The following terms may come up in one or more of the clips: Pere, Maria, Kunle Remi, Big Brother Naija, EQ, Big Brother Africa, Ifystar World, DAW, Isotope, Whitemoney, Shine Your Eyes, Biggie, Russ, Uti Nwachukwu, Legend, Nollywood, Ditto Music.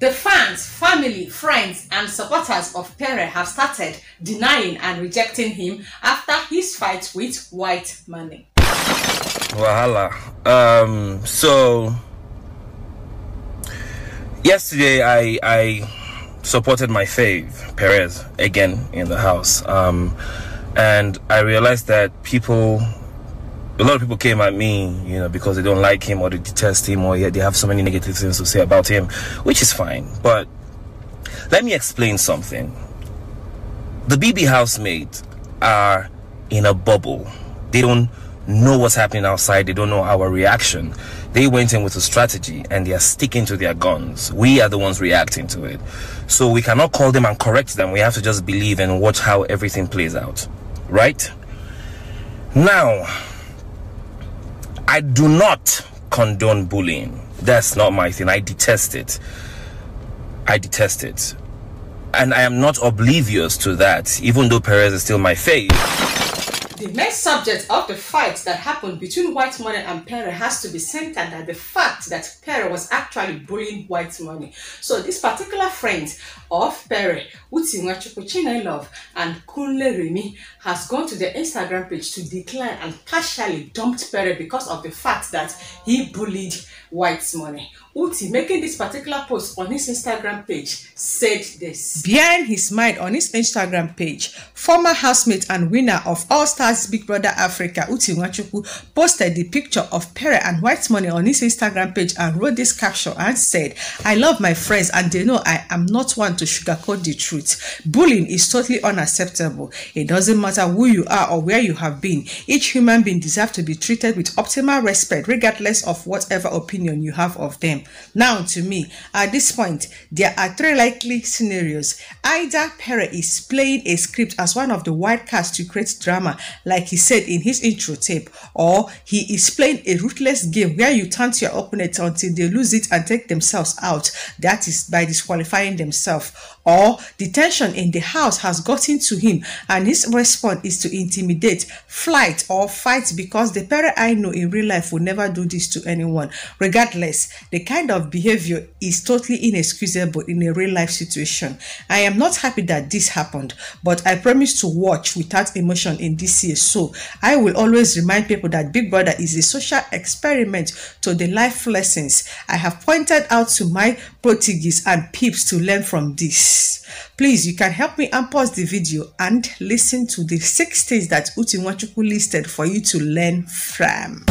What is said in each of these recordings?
The fans, family, friends, and supporters of Pere have started denying and rejecting him after his fight with Whitemoney. Wahala. So yesterday I supported my fave, Pere, again in the house. And I realized that a lot of people came at me, you know, because they don't like him or they detest him or they have so many negative things to say about him, which is fine. But let me explain something. The BB housemates are in a bubble. They don't know what's happening outside. They don't know our reaction. They went in with a strategy and they are sticking to their guns. We are the ones reacting to it. So we cannot call them and correct them. We have to just believe and watch how everything plays out. Right? Now, I do not condone bullying. That's not my thing. I detest it. I detest it. And I am not oblivious to that, even though Pere is still my fave. The main subject of the fight that happened between Whitemoney and Pere has to be centered at the fact that Pere was actually bullying Whitemoney. So these particular friends of Pere, Uti Nwachukwu, Love, and Kunle Remi, has gone to their Instagram page to decline and partially dumped Pere because of the fact that he bullied Whitemoney. Uti, making this particular post on his Instagram page, said this. Behind his mind on his Instagram page, former housemate and winner of All Stars Big Brother Africa, Uti Nwachukwu, posted the picture of Pere and Whitemoney on his Instagram page and wrote this caption and said, "I love my friends and they know I am not one to sugarcoat the truth. Bullying is totally unacceptable. It doesn't matter who you are or where you have been. Each human being deserves to be treated with optimal respect regardless of whatever opinion you have of them. Now to me, at this point, there are three likely scenarios. Either Pere is playing a script as one of the wild cards to create drama like he said in his intro tape, or he is playing a ruthless game where you turn to your opponent until they lose it and take themselves out, that is by disqualifying themselves, or the tension in the house has gotten to him and his response is to intimidate, flight, or fight, because the Pere I know in real life will never do this to anyone. Regardless, the kind of behavior is totally inexcusable in a real life situation. I am not happy that this happened, but I promise to watch without emotion in this year. So I will always remind people that Big Brother is a social experiment to the life lessons I have pointed out to my proteges and peeps to learn from this. Please, you can help me and pause the video and listen to the 6 things that Uti Nwachukwu listed for you to learn from.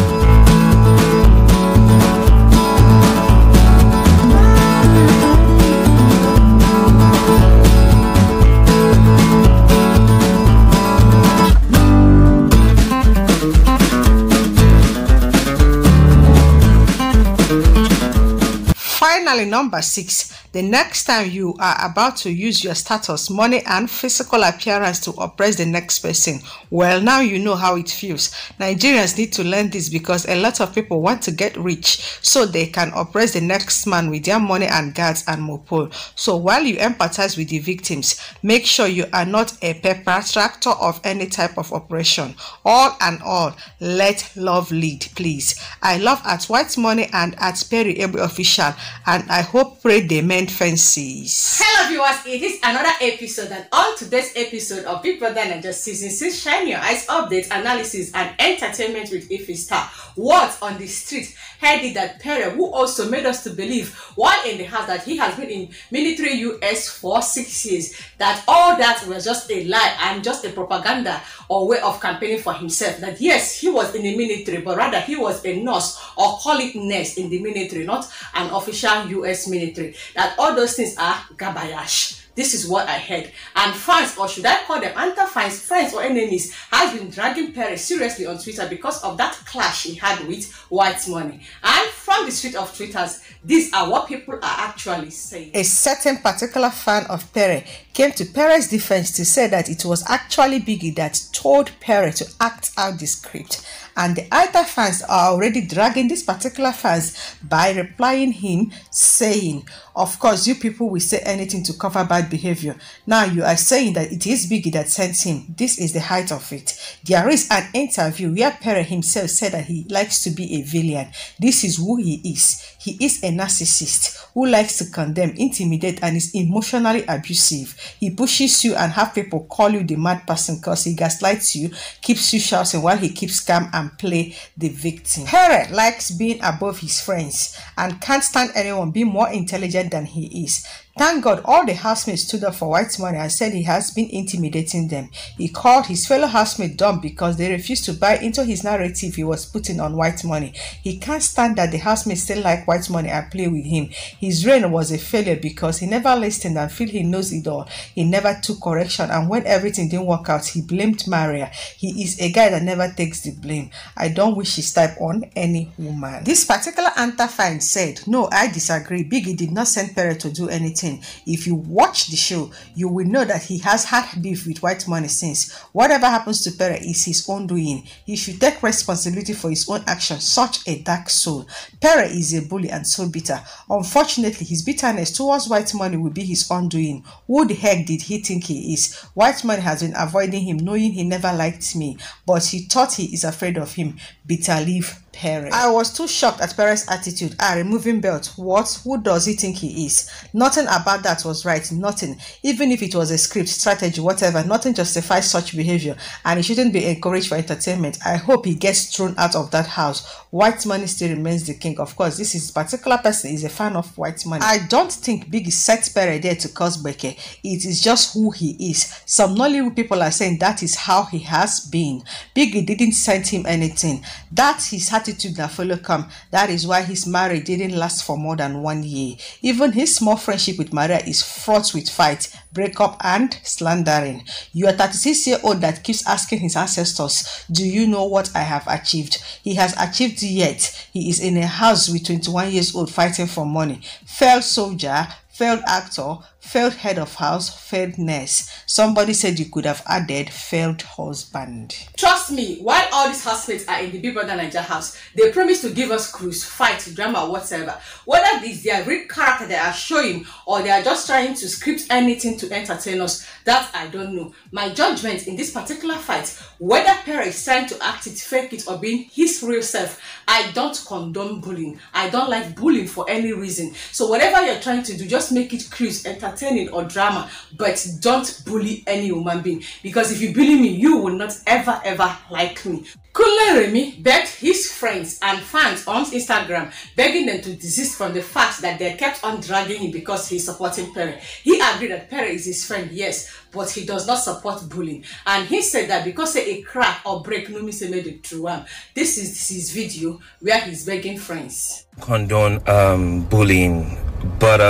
Finally, number 6. The next time you are about to use your status, money, and physical appearance to oppress the next person, well, now you know how it feels. Nigerians need to learn this because a lot of people want to get rich so they can oppress the next man with their money and guards and mopole. So while you empathize with the victims, make sure you are not a perpetrator of any type of oppression. All and all, let love lead, please. I love at Whitemoney and at Pere Official, and I hope, pray they may fences. Hello viewers, it is another episode, and on today's episode of Big Brother Naija Season 6 Shine Your Eyes updates, analysis, and entertainment with Ifystar. Words on the street headed that Pere, who also made us to believe while in the house that he has been in military US for 6 years, that all that was just a lie and just a propaganda or way of campaigning for himself, that yes, he was in the military, but rather he was a nurse, or call it nurse, in the military, not an official US military, that all those things are gabayash. This is what I heard, and fans, or should I call them anti-fans, friends or enemies, has been dragging Pere seriously on Twitter because of that clash he had with Whitemoney. And from the street of Twitters, these are what people are actually saying. A certain particular fan of Pere came to Pere's defense to say that it was actually Biggie that told Pere to act out the script and the Alta fans are already dragging this particular fans by replying him saying, of course you people will say anything to cover bad behavior. Now you are saying that it is Biggie that sent him. This is the height of it. There is an interview where Pere himself said that he likes to be a villain. This is who he is. He is a narcissist who likes to condemn, intimidate, and is emotionally abusive. He pushes you and have people call you the mad person because he gaslights you, keeps you shouting while he keeps calm and play the victim. Pere likes being above his friends and can't stand anyone being more intelligent than he is. Thank God all the housemates stood up for Whitemoney and said he has been intimidating them. He called his fellow housemates dumb because they refused to buy into his narrative he was putting on Whitemoney. He can't stand that the housemates still like Whitemoney and play with him. His reign was a failure because he never listened and feel he knows it all. He never took correction, and when everything didn't work out, he blamed Maria. He is a guy that never takes the blame. I don't wish his type on any woman. This particular Anta fan said, no, I disagree. Biggie did not send Pere to do anything. If you watch the show, you will know that he has had beef with Whitemoney since. Whatever happens to Pere is his own doing. He should take responsibility for his own actions. Such a dark soul. Pere is a bully and so bitter. Unfortunately, his bitterness towards Whitemoney will be his undoing. Who the heck did he think he is? Whitemoney has been avoiding him, knowing he never liked me, but he thought he is afraid of him. Bitter leaf Pere. I was too shocked at Pere's attitude. Removing belt. What? Who does he think he is? Nothing about that was right. Nothing. Even if it was a script, strategy, whatever, nothing justifies such behavior, and it shouldn't be encouraged for entertainment. I hope he gets thrown out of that house. Whitemoney still remains the king. Of course, this particular person is a fan of Whitemoney. I don't think Biggie set Pere there to cause beke. It is just who he is. Some Nollywood people are saying that is how he has been. Biggie didn't send him anything. That's his attitude that follow come. That is why his marriage didn't last for more than 1 year. Even his small friendship with Maria is fraught with fight, breakup, and slandering. You are 36-year-old that keeps asking his ancestors, do you know what I have achieved? He has achieved yet. He is in a house with 21 years old fighting for money. Failed soldier, failed actor, failed head of house, failed nurse. Somebody said you could have added failed husband. Trust me, while all these housemates are in the Big Brother Naija house, they promise to give us cruise, fight, drama, whatever. Whether this is their real character they are showing or they are just trying to script anything to entertain us, that I don't know. My judgment in this particular fight, whether Pere is trying to act it, fake it, or being his real self, I don't condone bullying. I don't like bullying for any reason. So whatever you're trying to do, just make it cruise, entertaining, or drama, but don't bully any human being, because if you bully me, you will not ever like me. Kunle Remi begged his friends and fans on Instagram, begging them to desist from the fact that they kept on dragging him because he's supporting Pere. He agreed that Pere is his friend, yes, but he does not support bullying, and he said that because a crack or break no means made it through him. This is his video where he's begging friends. Condone bullying, but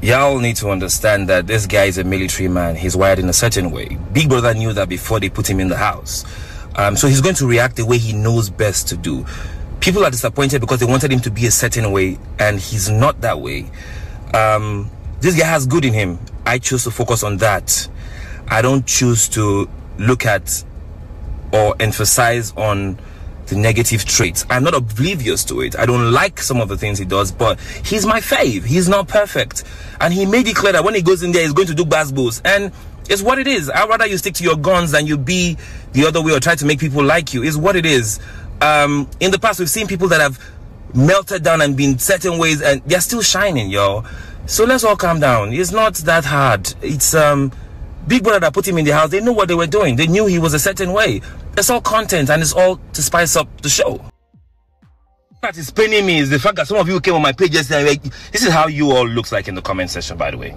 y'all need to understand that this guy is a military man. He's wired in a certain way. Big Brother knew that before they put him in the house. So he's going to react the way he knows best to do. People are disappointed because they wanted him to be a certain way, and he's not that way. This guy has good in him. I choose to focus on that. I don't choose to look at or emphasize on the negative traits. I'm not oblivious to it. I don't like some of the things he does, but he's my fave. He's not perfect, and he may declare that when he goes in there, he's going to do basbos, and it's what it is. I'd rather you stick to your guns than you be the other way or try to make people like you. Is what it is. In the past, we've seen people that have melted down and been certain ways, and they're still shining, y'all. So let's all calm down. It's not that hard. It's Big Brother that put him in the house. They knew what they were doing. They knew he was a certain way. It's all content, and it's all to spice up the show. What is paining me is the fact that some of you came on my page yesterday and like, this is how you all looks like in the comment section, by the way.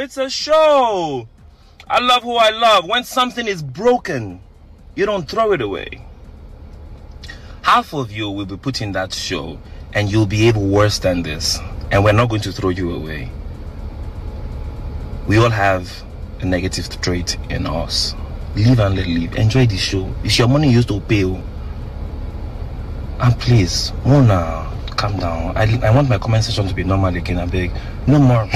It's a show. I love who I love. When something is broken, you don't throw it away. Half of you will be put in that show, and you'll be able worse than this, and we're not going to throw you away. We all have a negative trait in us. Live and let live. Enjoy the show. It's your money you used to pay. And please, Mona, calm down. I want my comment section to be normal again. I beg. No more.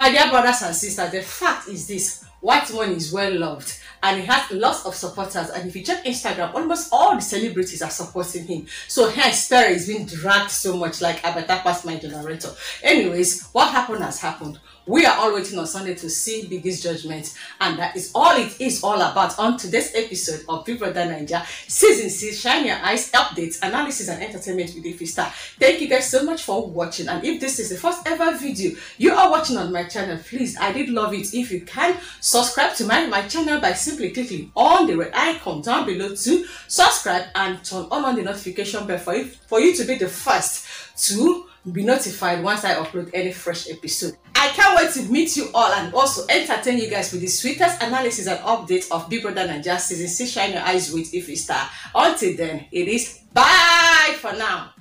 My dear brothers and sisters, the fact is this. Whitemoney is well loved and he has lots of supporters, and if you check Instagram, almost all the celebrities are supporting him. So hence Pere is being dragged so much, like I better pass my generator. Anyways, what happened has happened. We are all waiting on Sunday to see Biggie's judgment, and that is all it is all about on today's episode of Big Brother Naija Season 6 Shine Your Eyes Updates, Analysis and Entertainment with Ifystar. Thank you guys so much for watching, and if this is the first ever video you are watching on my channel, please, I did love it if you can subscribe to my channel by simply clicking on the red icon down below to subscribe and turn on the notification bell for you to be the first to be notified once I upload any fresh episode. I can't wait to meet you all and also entertain you guys with the sweetest analysis and updates of Big Brother Naija Season 6 Shine Your Eyes with Ifystar. Until then, it is bye for now.